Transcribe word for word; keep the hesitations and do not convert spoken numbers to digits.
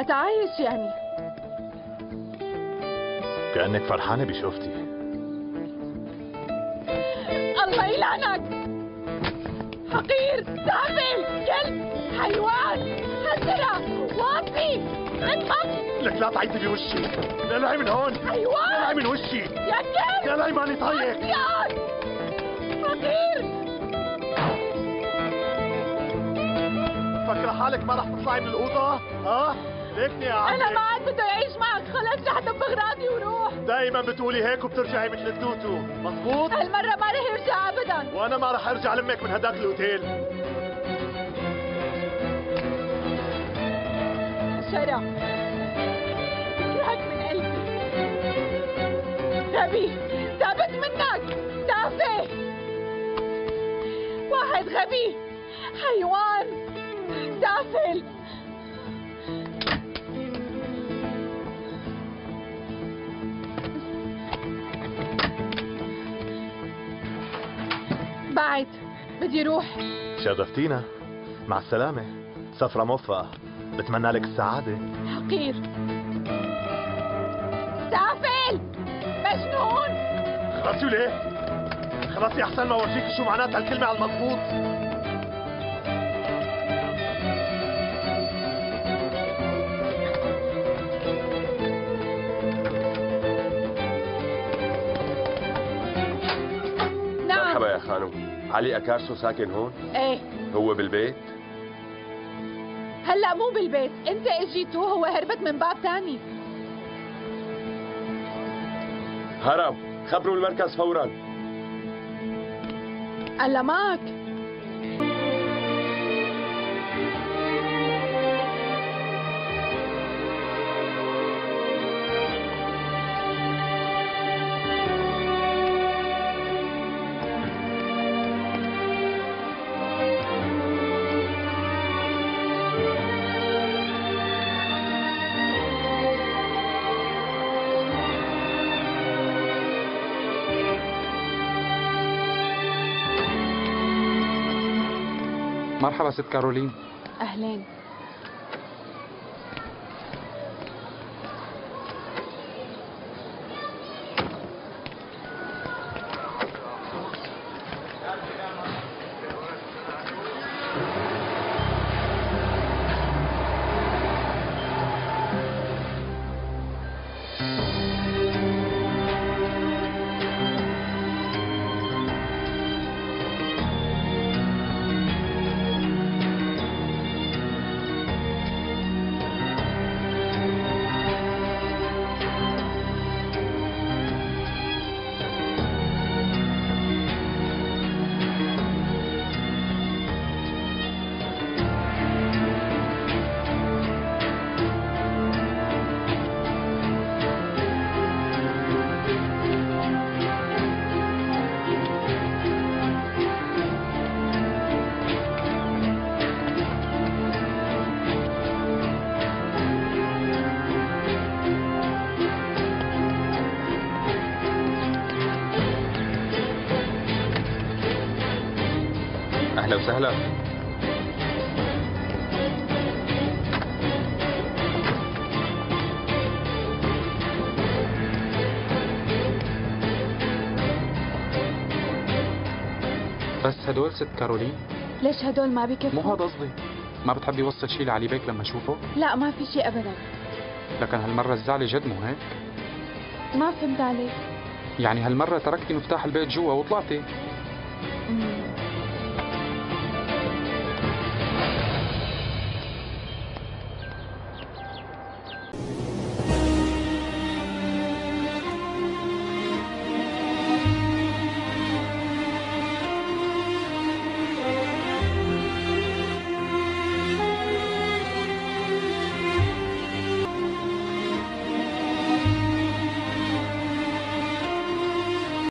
أتعايش يعني. كأنك فرحانة بشوفتي. الله يلعنك، حقير، تعبل، كلب، حيوان، هزرة، واطي، من فضلك. لك لا تعيطي بوشي، اقلعي من هون. حيوان، اقلعي من وشي يا كلب، اقلعي ماني طايق. فقير، فاكرة حالك ما رح تطلعي من الأوضة؟ ها؟ ليكني يا عمي، أنا ما عاد بدي أعيش معك، خلص رح دبر راضي وروح. دايماً بتقولي هيك وبترجعي مثل التوتو، مظبوط؟ هالمرة ما رح يرجع أبداً، وأنا ما رح أرجع لأمك من هداك الأوتيل. شرف، بكرهك من قلبي. غبي، تعبت منك، تعفي. واحد غبي، حيوان، دافل. بعد بدي روح. شرفتينا، مع السلامة، سفرة موفقة، بتمنى لك السعادة. حقير، دافل، مجنون. خلصي ليه؟ خلصي أحسن ما أورجيكي شو معناتها الكلمة على المضبوط. علي أكارسو ساكن هون؟ ايه. هو بالبيت؟ هلا مو بالبيت، انت اجيته هو هربت من باب تاني. هرب، خبروا المركز فورا. هلا معك. مرحبا ست كارولين. أهلين. أهلا وسهلا. بس هدول ست كارولين؟ ليش هدول ما بيكفوا؟ مو هذا قصدي، ما بتحبي وصل شيء لعلي بيك لما اشوفه؟ لا ما في شيء أبدا. لكن هالمرة الزعلة جد مو هيك؟ ما فهمت عليك. يعني هالمرة تركتي مفتاح البيت جوا وطلعتي. مم.